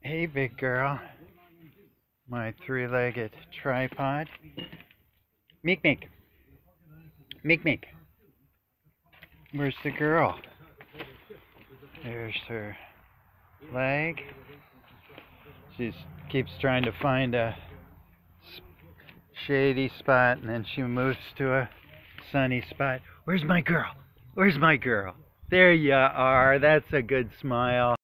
Hey, big girl. My three-legged tripod. Meek Meek. Meek Meek. Where's the girl? There's her leg. She keeps trying to find a shady spot, and then she moves to a sunny spot. Where's my girl? Where's my girl? There you are. That's a good smile.